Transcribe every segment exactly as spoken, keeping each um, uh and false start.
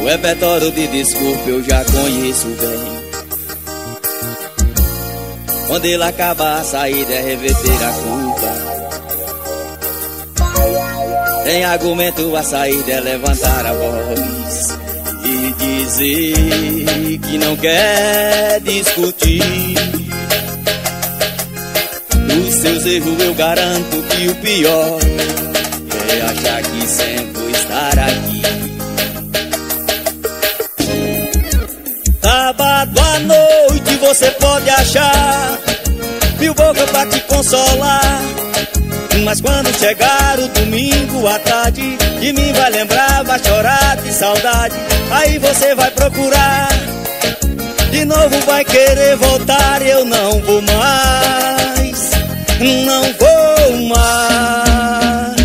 O repertório de desculpa eu já conheço bem. Quando ele acabar, a saída é reverter a culpa. Tem argumento, a saída é levantar a voz e dizer que não quer discutir. Dos seus erros eu garanto que o pior é achar que sempre estará aqui. Sábado à noite você pode achar mil bocas pra te consolar, mas quando chegar o domingo à tarde, de mim vai lembrar, vai chorar de saudade. Aí você vai procurar, de novo vai querer voltar. Eu não vou mais, não vou mais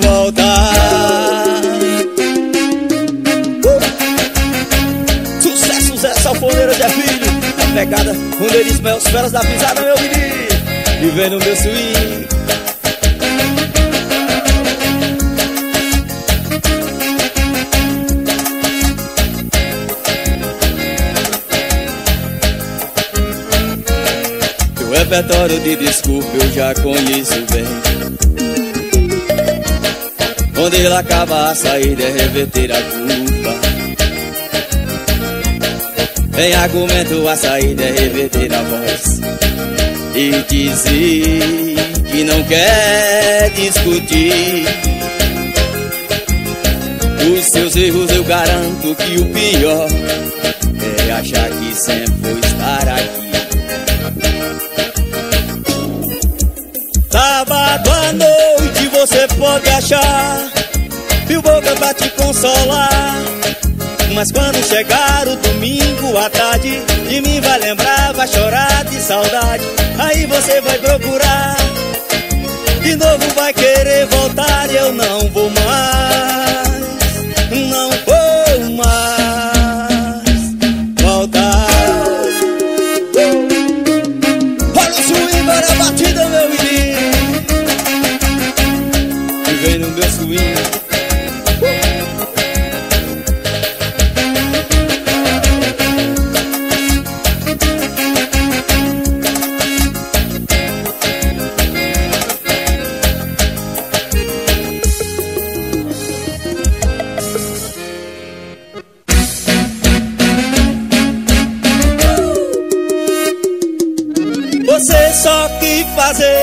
voltar. uh! Sucesso, Zé Salfoneiro, Zé Filho, a pegada, onde eles meus feras da pisada, meu menino, viver no meu swing. O repertório de desculpa eu já conheço bem. Quando ele acabar, a saída é reverter a culpa. Em argumento, a saída é reverter a voz e dizer que não quer discutir. Os seus erros eu garanto que o pior é achar que sempre vou estar aqui. Sábado à noite você pode achar mil bocas pra te consolar, mas quando chegar o domingo à tarde, de mim vai lembrar, vai chorar de saudade. Aí você vai procurar, de novo vai querer voltar. Eu não vou mais, não vou mais voltar. Olha o swing, para a batida, meu menino. Você só quis fazer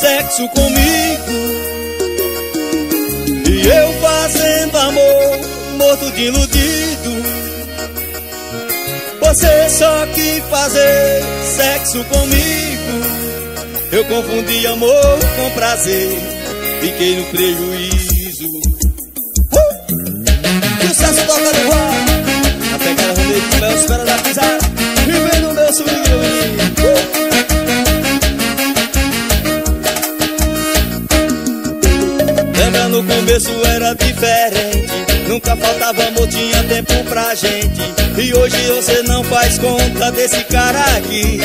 sexo comigo e eu fazendo amor, morto de iludido. Você só quis fazer sexo comigo, eu confundi amor com prazer, fiquei no prejuízo. uh! Sucesso, toca do ar, a pegada Roneide com meus feras da pisada, vivendo no meu swing. uh! No começo era diferente, nunca faltava amor, tinha tempo pra gente. E hoje você não faz conta desse cara aqui.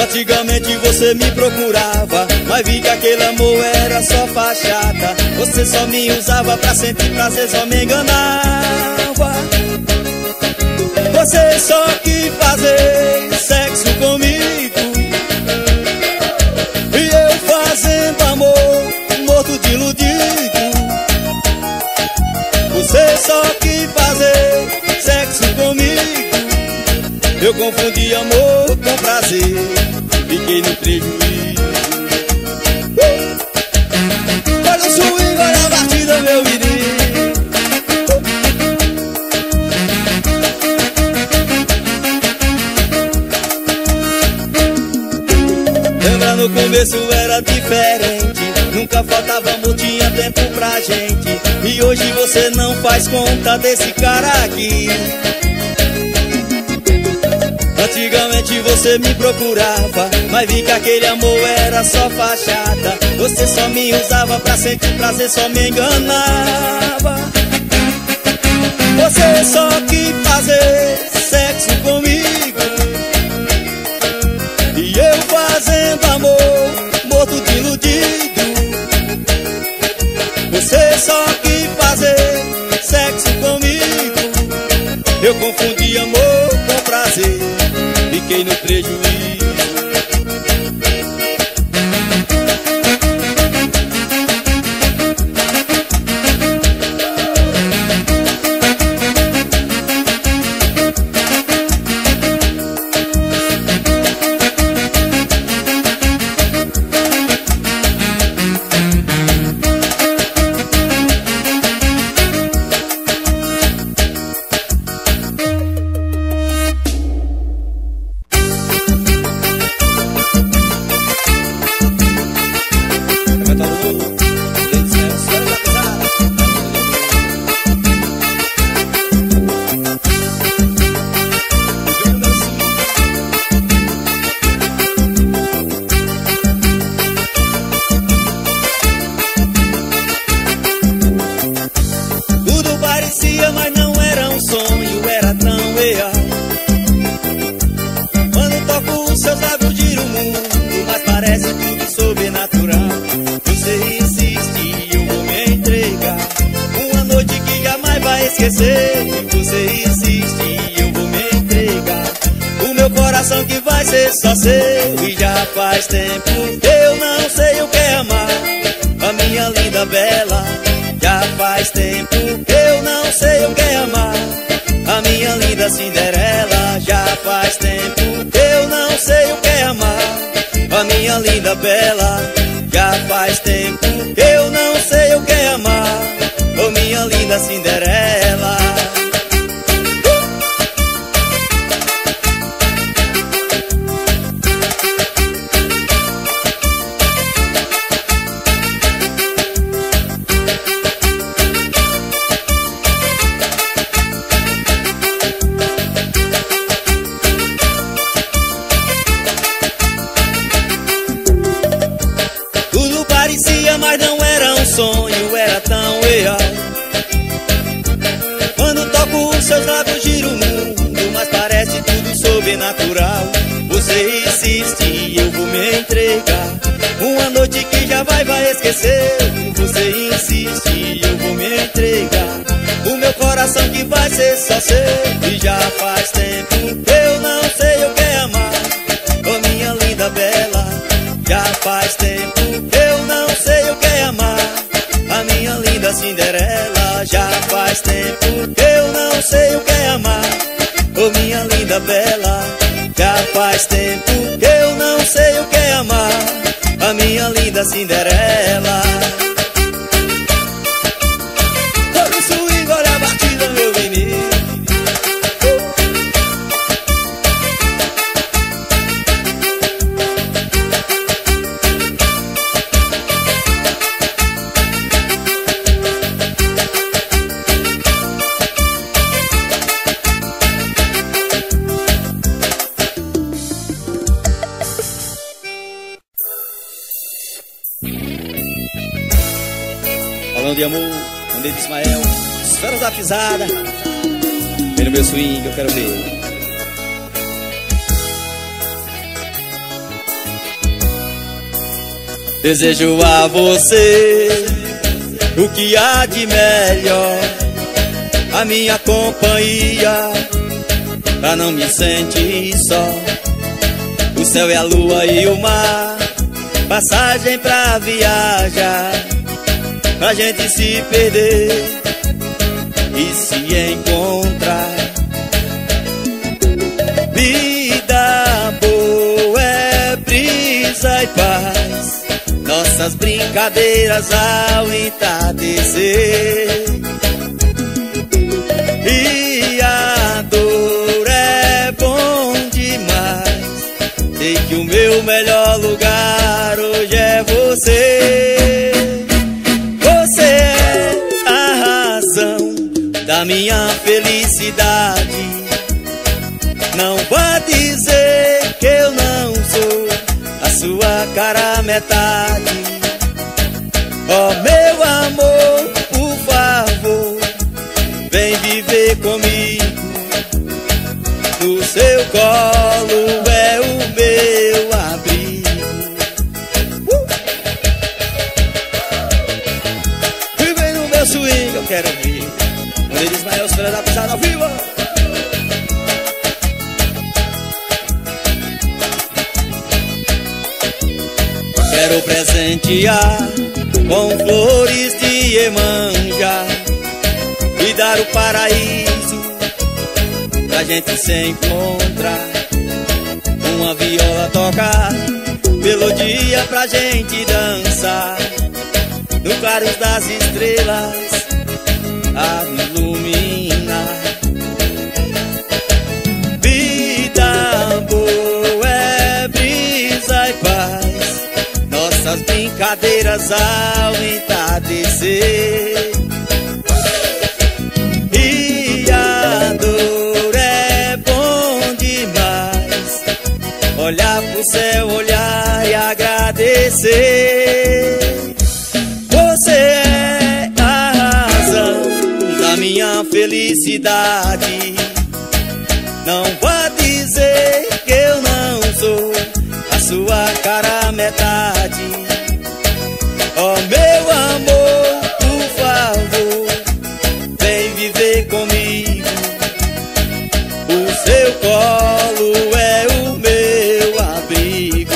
Antigamente você me procurava, mas vi que aquele amor era só fachada. Você só me usava pra sentir prazer, só me enganava. Você só quis fazer sexo comigo, fazendo amor, morto de iludido. Você só quis fazer sexo comigo, eu confundi amor com prazer, fiquei no prejuízo. uh! Olha o swing, olha a batida, meu menino. No começo era diferente, nunca faltava amor, tinha tempo pra gente. E hoje você não faz conta desse cara aqui. Antigamente você me procurava, mas vi que aquele amor era só fachada. Você só me usava pra sentir prazer, só me enganava. Você só quis fazer sexo comigo Eu confundi amor com prazer, fiquei no prejuízo. Falando de amor, Roneide Ismael, Feras da Pisada. Vem no meu swing, eu quero ver. Desejo a você o que há de melhor, a minha companhia, pra não me sentir só. O céu e a lua e o mar, passagem pra viajar, pra gente se perder e se encontrar. Vida boa é brisa e paz, nossas brincadeiras ao entardecer, e a dor é bom demais. Sei que o meu melhor lugar hoje é você. Você é a razão da minha felicidade. Não vá dizer que eu não sou a sua cara metade. Oh, meu amor, por favor, vem viver comigo. No seu colo é o meu abrigo. Uh! E vem no meu swing, eu quero vir. Roneide Ismael, Feras da Pisada, viva! quero presentear com flores de Iemanjá e dar o paraíso pra gente se encontrar. Uma viola tocar, melodia pra gente dançar, no claro das estrelas a me iluminar. Vida boa é brisa e paz, nossas brincadeiras ao entardecer. E a dor é bom demais, olhar pro céu, olhar e agradecer. Você é a razão da minha felicidade, não vá dizer que eu não sou a sua cara metade. Oh meu amor, por favor, vem viver comigo, o seu colo é o meu abrigo.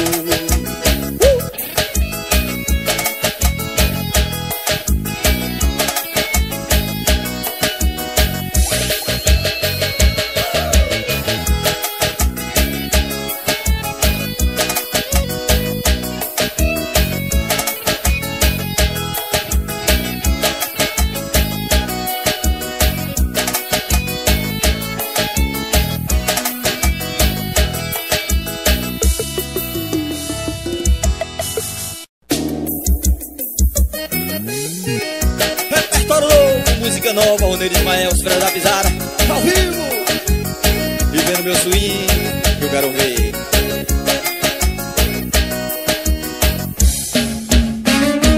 Música nova, Roneide e Ismael, os Feras da Pisada, ao vivo! E vendo meu swing, que eu quero ver.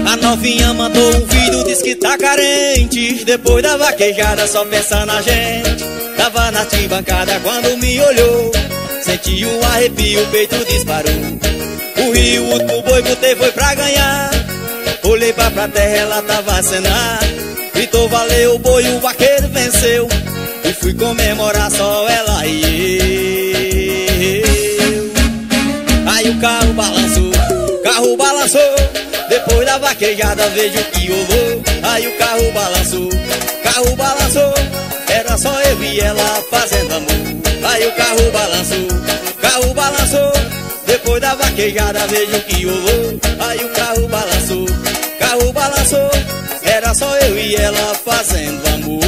A novinha mandou um vídeo, diz que tá carente, depois da vaquejada só pensa na gente. Tava na arquibancada quando me olhou, senti um arrepio, o peito disparou. Corri o último boi, botei foi pra ganhar, olhei pra plateia, ela tava acenando. Gritou valeu boi, o vaqueiro venceu, e fui comemorar só ela e eu. Aí o carro balançou, carro balançou, depois da vaquejada vejo que rolou. Aí o carro balançou, carro balançou, era só eu e ela fazendo amor. Aí o carro balançou, carro balançou, depois da vaquejada vejo que rolou. Aí o carro balançou, carro balançou, era só eu e ela fazendo amor.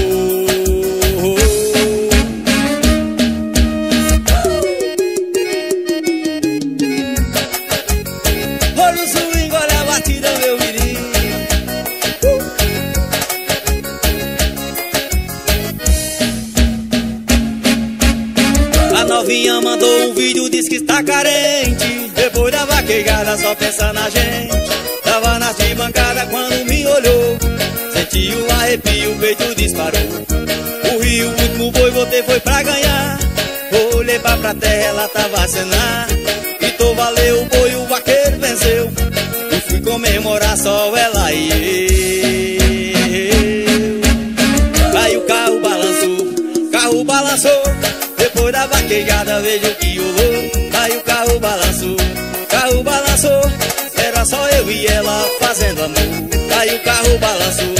Olha o swing, olha a batida, meu menino. uh! A novinha mandou um vídeo, diz que está carente, depois da vaquejada só pensa na gente. Tava na arquibancada quando me olhou, senti um arrepio, o peito disparou. Corri o último boi, voltei foi pra ganhar, olhei pra plateia, ela tava acenando. Gritou valeu boi, o vaqueiro venceu, e fui comemorar só ela e eu. Aí o carro balançou, carro balançou, depois da vaquejada vejo que rolou. Aí o carro balançou, carro balançou, era só eu e ela fazendo amor. Aí o carro balançou,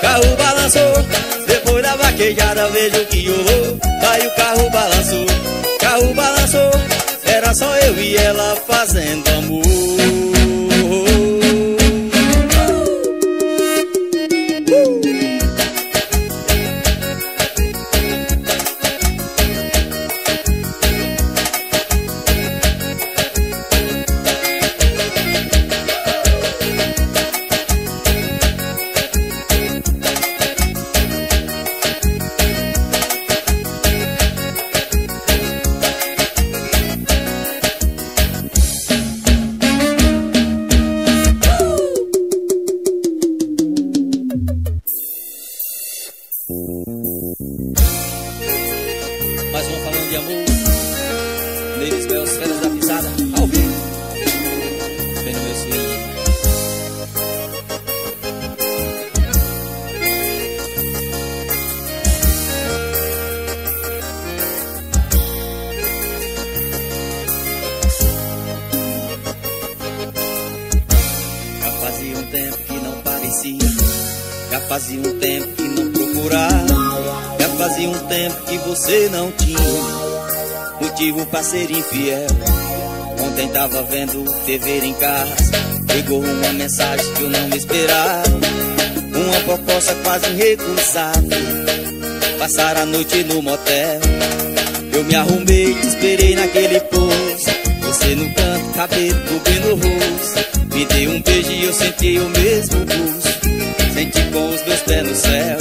carro balançou, depois da vaquejada vejo que rolou. Aí o carro balançou, carro balançou, era só eu e ela fazendo amor. Mais uma falando de amor, Roneide e Ismael, os Feras da Pisada, ao vivo, vendo meu swing. fazia um tempo que não procurava, já fazia um tempo que você não tinha motivo pra ser infiel. Ontem tava vendo T V em casa, chegou uma mensagem que eu não esperava, uma proposta quase irrecusável. Passar a noite no motel, eu me arrumei, te esperei naquele posto. Você no canto, cabelo cobrindo o rosto. Me dei um beijo e eu senti o mesmo gosto. Senti com os meus pés no céu.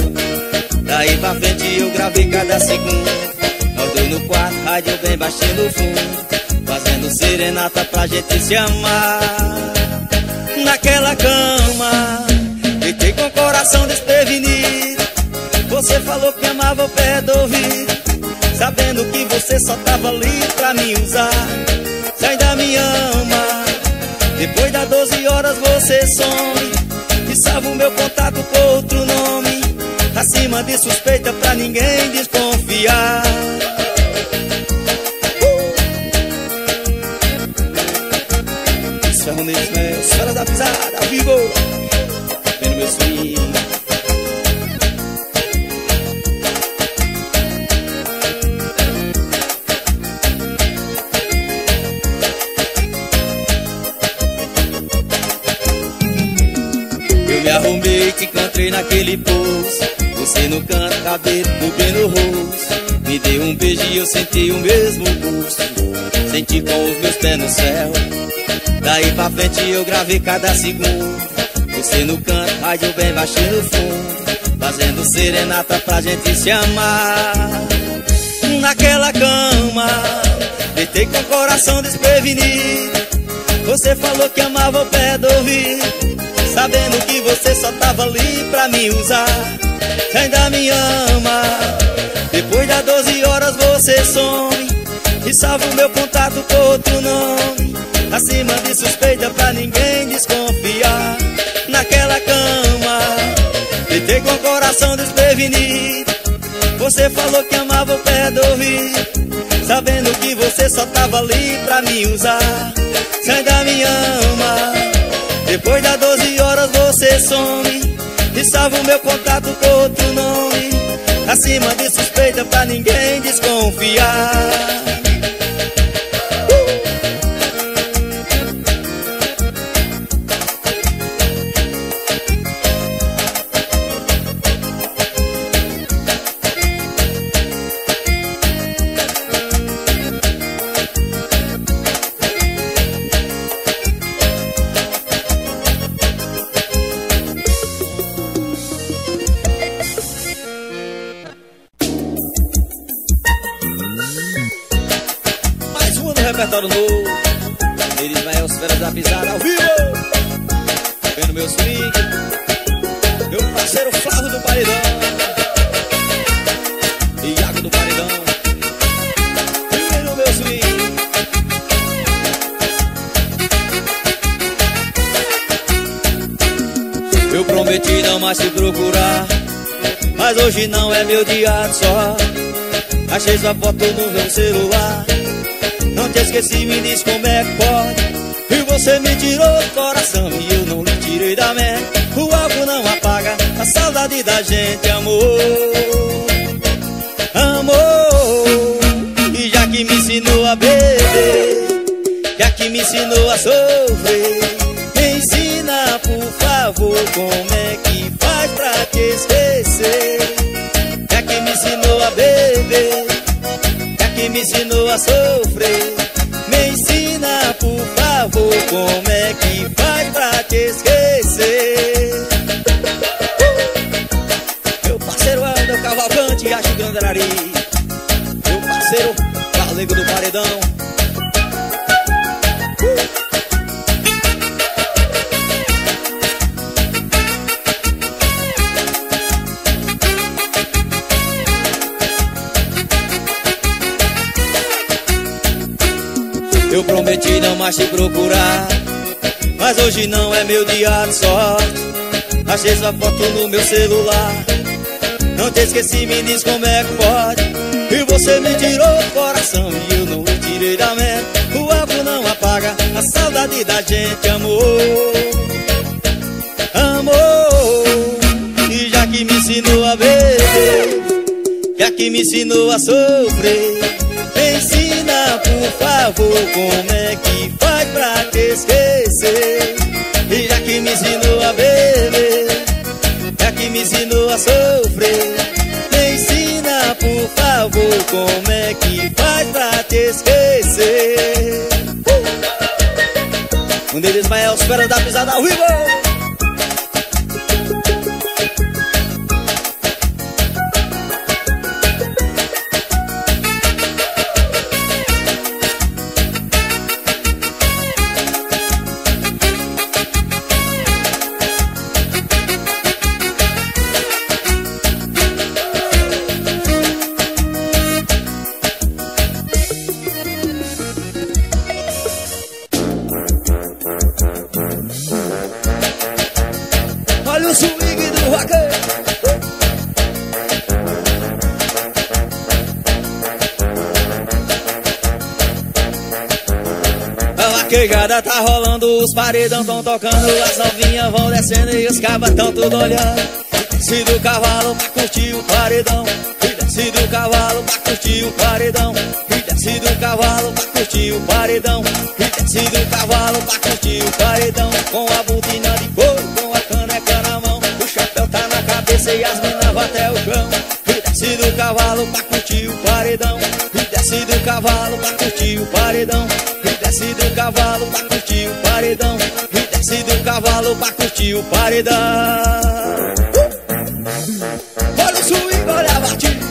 Daí pra frente eu gravei cada segundo. Nós dois no quarto, rádio bem baixinho no fundo, fazendo serenata pra gente se amar. Naquela cama, fiquei com o coração desprevenido. Você falou que amava o pé do ouvido, sabendo que você só tava ali pra me usar. Você ainda me ama. Depois das doze horas você some e salva o meu contato com outro nome. Acima de suspeita pra ninguém desconfiar. uh! Isso é Roneide, Ismael, Feras da Pisada, vivo. Vendo meu swing. Arrumei, te encontrei naquele poço. Você no canto, cabelo cobrindo o rosto. Me deu um beijo e eu senti o mesmo gosto. Senti com os meus pés no céu. Daí pra frente eu gravei cada segundo. Você no canto, rádio bem baixinho no fundo, fazendo serenata pra gente se amar. Naquela cama, deitei com o coração desprevenido. Você falou que amava o pé do ouvido, sabendo que você só tava ali pra me usar. Você ainda me ama. Depois das doze horas você some e salva o meu contato com outro nome. Acima de suspeita pra ninguém desconfiar. Naquela cama, deitei com o coração desprevenido. Você falou que amava o pé do ouvido, sabendo que você só tava ali pra me usar. Você ainda me ama. Depois das doze horas você some e salva o meu contato com outro nome. Acima de suspeita pra ninguém desconfiar. Repertório novo, Ismael, Feras da Pisada ao vivo. Vendo meu swing, meu parceiro Flávio do Paredão, Iago do Paredão. Vendo meu swing. Eu prometi não mais te procurar, mas hoje não é meu dia só. Achei sua foto no meu celular. Não te esqueci, me diz como é que pode. E você me tirou do coração e eu não lhe tirei da mente. O álcool não apaga a saudade da gente, amor. Amor, e já que me ensinou a beber, já que me ensinou a sofrer, me ensina por favor como é que faz pra te esquecer. Já que me ensinou a beber, me ensinou a sofrer, me ensina por favor como é que faz pra te esquecer. uh! Meu parceiro Ando Cavalcante, ajudando a Nari. Meu parceiro Galego do Paredão. Eu prometi não mais te procurar, mas hoje não é meu dia de sorte. Achei sua foto no meu celular. Não te esqueci, me diz como é que pode. E você me tirou do coração e eu não lhe tirei da mente. O álcool não apaga a saudade da gente, amor. Amor, e já que me ensinou a sofrer. Me ensina, por favor, como é que faz pra te esquecer? E já que me ensinou a beber, já que me ensinou a sofrer, me ensina, por favor, como é que faz pra te esquecer? Um deles vai aos Feras da Pisada, Riba! Tá rolando, os paredão tão tocando, as novinhas vão descendo e os cabas tão tudo olhando. Desce do cavalo pra curtir o paredão, e desce do cavalo pra curtir o paredão, e desce do cavalo pra curtir o paredão, e desce do cavalo pra curtir o paredão. Com a botina de couro, com a caneca na mão, o chapéu tá na cabeça e as minas vão até o chão. E desce do cavalo pra curtir o paredão, e desce do cavalo pra curtir o paredão. Desce do cavalo pra curtir o paredão, e desce do cavalo pra curtir o paredão. uh! Olha o swing, olha a batida.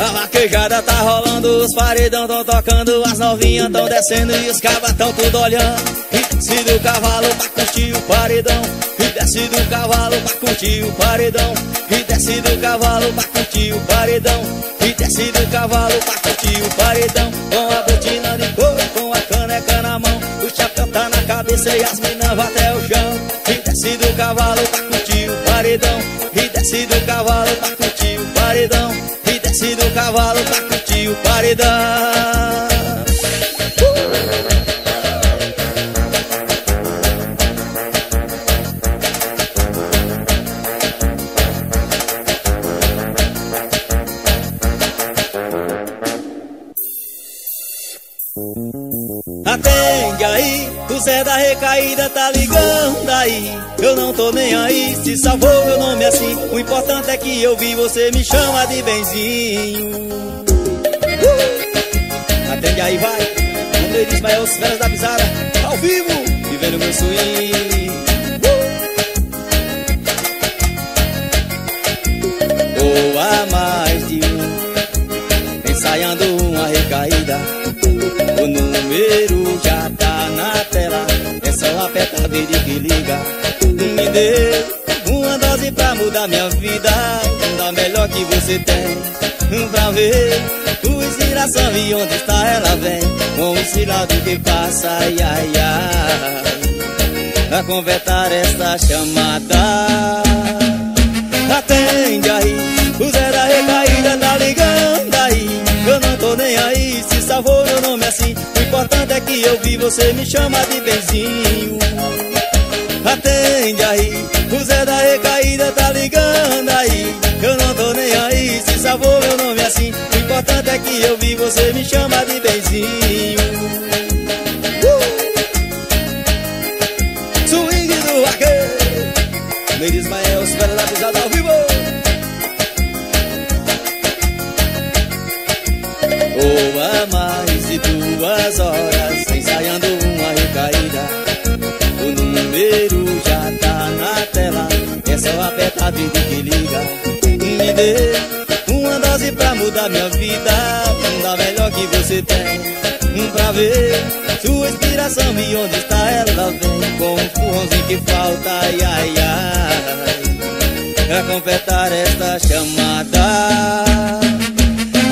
A vaquejada tá rolando, os paredão tão tocando, as novinhas tão descendo e os cabas tão tudo olhando. E desce do cavalo pra curtir o paredão, desce do cavalo pra curtir o paredão, e desce do cavalo pra curtir o paredão, e desce do cavalo pra curtir o paredão. Com a botina de couro, com a caneca na mão, o chapéu tá na cabeça e as minas vão até o chão. E desce do cavalo pra curtir o paredão, e desce do cavalo pra curtir o paredão, e desce do cavalo pra curtir o paredão. Atende aí, o Zé da Recaída tá ligando aí. Eu não tô nem aí, se salvou meu nome assim. O importante é que eu vi, você me chama de benzinho. uh! Atende aí, vai. O nome de Ismael, os Feras da Pisada, ao vivo, vivendo meu swing. uh! Ou há mais de um ensaiando uma recaída. O número já tá na tela, é só apertar o vídeo que liga. Me dê uma dose pra mudar minha vida, da melhor que você tem, pra ver tua inspiração e onde está ela vem. Com o cilado que passa, ai ai ai, a converter esta chamada. Atende aí, o Zé da Recaída tá ligando aí. Eu não tô nem aí, se salvou meu nome assim. O importante é que eu vi, você me chama de benzinho. Atende aí, o Zé da Recaída tá ligando aí. Eu não tô nem aí, se salvou meu nome assim. O importante é que eu vi, você me chama de benzinho. uh! Swing do vaqueiro, meu Ismael, os Feras da Pisada ao vivo. Ou há mais de duas horas ensaiando uma recaída. O número já tá na tela, é só apertar vídeo que liga. Me dê uma dose pra mudar minha vida, da melhor que você tem, pra ver sua inspiração e onde está ela vem. Com o empurrãozinho que falta, ai ai ai, pra completar esta chamada.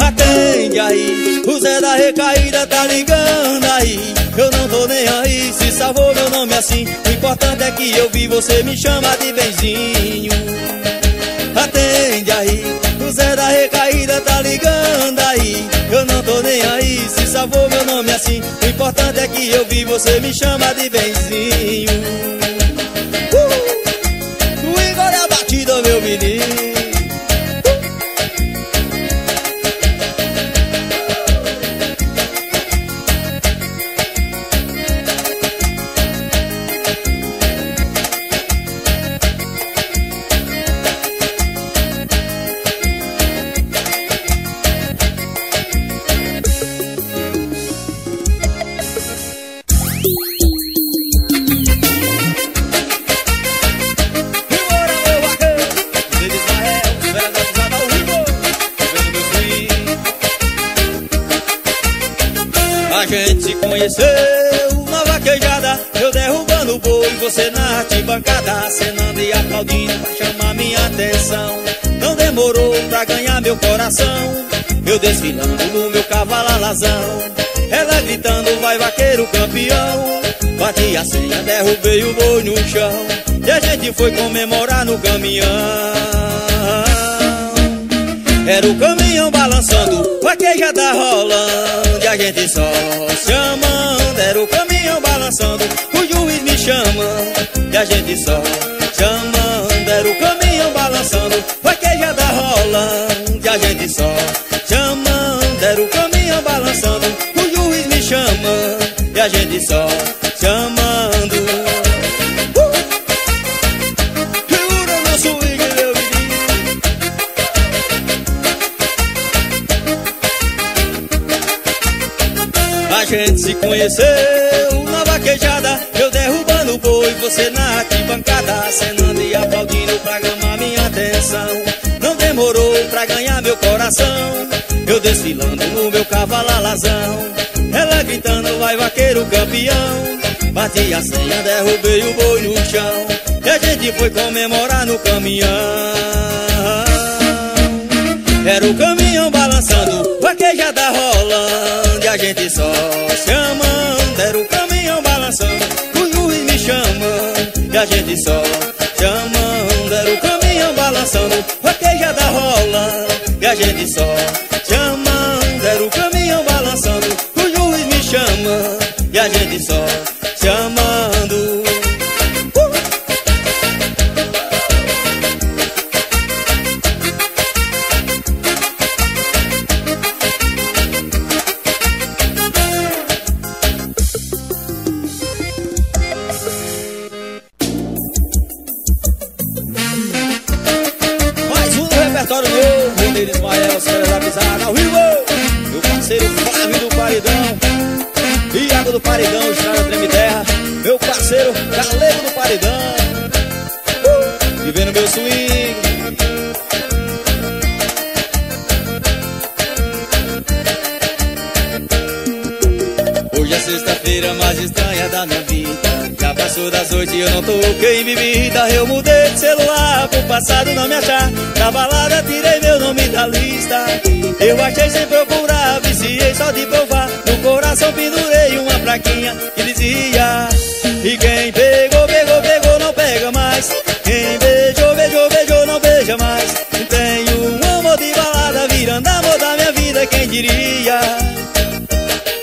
Atende aí, o Zé da Recaída tá ligando aí. Eu não tô nem aí, se salvou meu nome assim. O importante é que eu vi, você me chama de benzinho. Atende aí, o Zé da Recaída tá ligando aí. Eu não tô nem aí, se salvou meu nome assim. O importante é que eu vi você me chama de benzinho. Uh! Engole a batida, meu menino. Uma vaquejada, eu derrubando o boi, você na arquibancada, acenando e aplaudindo pra chamar minha atenção. Não demorou pra ganhar meu coração, eu desfilando no meu cavalo alazão. Ela gritando, vai vaqueiro campeão. Bati a senha, derrubei o boi no chão e a gente foi comemorar no caminhão. Era o caminhão balançando, vaquejada rolando e a gente só se amando. Era o caminhão balançando, o juiz me chama e a gente só se amando. Era o caminhão balançando, vaquejada rolando e a gente só se amando. Era o caminhão balançando, o juiz me chama e a gente só se amando. A gente se conheceu na vaquejada, eu derrubando o boi, você na arquibancada, acenando e aplaudindo pra chamar minha atenção. Não demorou pra ganhar meu coração, eu desfilando no meu cavalo alazão. Ela gritando, vai vaqueiro campeão. Bati a senha, derrubei o boi no chão e a gente foi comemorar no caminhão. Era o caminhão balançando, vaquejada rolando e a gente só se amando. Era o caminhão balançando, o juiz me chamando e a gente só se amando. Era o caminhão balançando, vaquejada rola e a gente só se amando. Era o caminhão balançando, o juiz me chama e a gente só se amando. Ismael, Feras da Pisada, ao vivo! Meu parceiro Flávio do Paredão, Iago do Paredão, Estrada Treme Terra. Meu parceiro Galego do Paredão, uh! vivendo meu swing. Hoje é sexta-feira mais estranha da minha vida. Já passou das oito e eu não toquei bebida. Eu mudei de celular pro passado não me achar. Na balada tirei meu nome da lista. Eu achei sem procurar, viciei só de provar. No coração pendurei uma plaquinha que dizia: e quem pegou, pegou, pegou, não pega mais. Quem beijou, beijou, beijou, não beija mais. Tenho um amor de balada virando amor da minha vida, quem diria?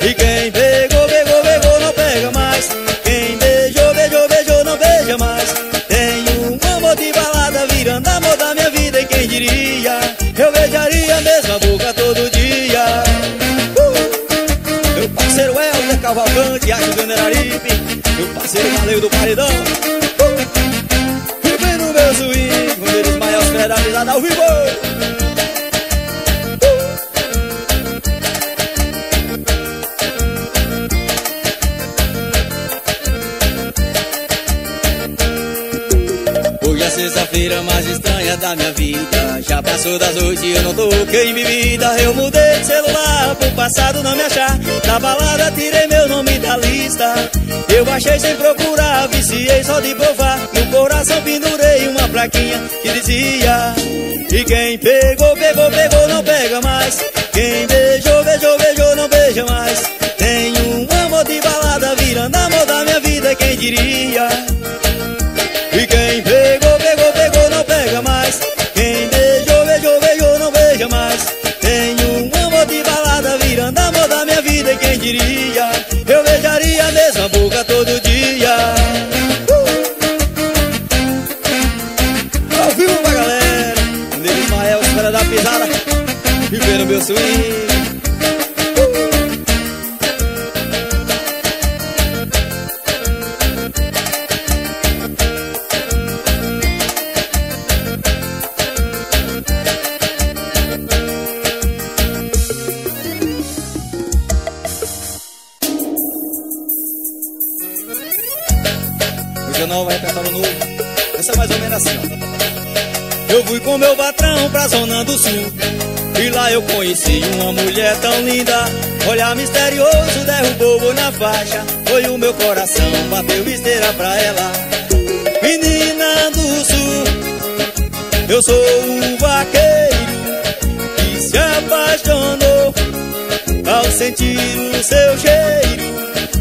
E quem pegou, pegou, pegou, não pega mais. Quem beijou, beijou, beijou, não beija mais. Tenho um amor de balada virando amor da minha vida, e quem diria? Eu beijaria a mesma boca todo dia. uh! Meu parceiro Helder Cavalcante, ajudando Araripe. Meu parceiro Valeu do Paredão, uh! vivendo no meu swing. Com eles maiores pedalizada ao vivo. Sexta-feira mais estranha da minha vida. Já passou das oito e eu não toquei em bebida. Eu mudei de celular pro passado não me achar. Na balada tirei meu nome da lista. Eu achei sem procurar, viciei só de provar. No coração pendurei uma plaquinha que dizia: e quem pegou, pegou, pegou, não pega mais. Quem beijou, beijou, beijou, não beija mais. Tenho um amor de balada virando amor da minha vida, quem diria? E quem pegou, pegou, pegou, não pega mais. Quem beijou, beijou, beijou, não beija mais. Tenho um amor de balada virando amor da minha vida. pisada, vivendo meu swing. Hoje eu não vou repetar o novo. Essa é mais ou menos assim, ó. Eu fui com meu patrão pra zona do sul, e lá eu conheci uma mulher tão linda. Olhar misterioso derrubou na faixa, foi o meu coração, bateu esteira pra ela. Menina do sul, eu sou um vaqueiro que se apaixonou ao sentir o seu cheiro.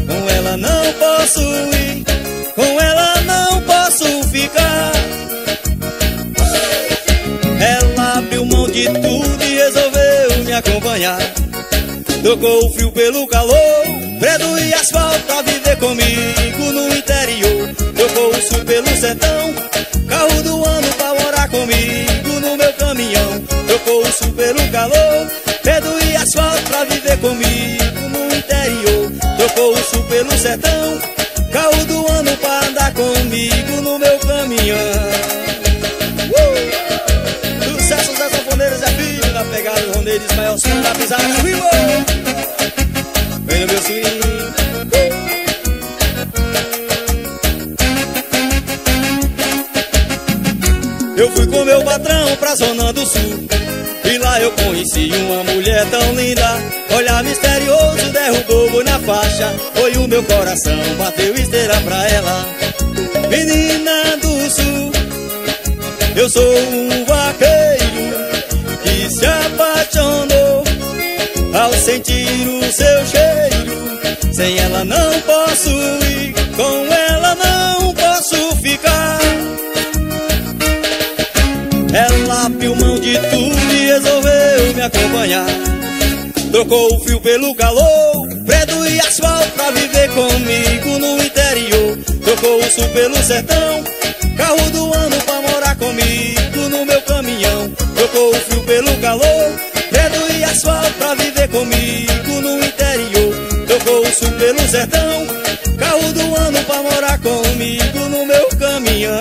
Com ela não posso ir, com ela não posso ficar. De tudo e resolveu me acompanhar. Tocou o fio pelo calor, preto e asfalto pra viver comigo no interior. Tocou o sul pelo sertão, carro do ano pra morar comigo no meu caminhão. Tocou o sul pelo calor, preto e asfalto pra viver comigo no interior. Tocou o sul pelo sertão, carro do ano pra andar comigo no meu caminhão. Pegado o Roneide, Ismael, Feras da Pisada. Vem no meu swing. Eu fui com meu patrão pra zona do sul, e lá eu conheci uma mulher tão linda. Olhar misterioso derrubou na faixa, foi o meu coração, bateu esteira pra ela. Menina do sul, eu sou um vaqueiro que se apaixonou ao sentir o seu cheiro. Sem ela não posso ir, com ela não posso ficar. Ela abriu mão de tudo e resolveu me acompanhar. Trocou o fio pelo calor, preto e asfalto pra viver comigo no interior. Trocou o sul pelo sertão, carro do ano pra morar comigo no meu caminhão. Trocou o fio pelo calor, preto e asfalto pra viver comigo no interior. Trocou o sul pelo sertão, carro do ano pra morar comigo no meu caminhão.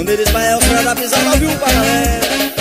Um deles vai é o Feras da Pisada, viu, pra galera?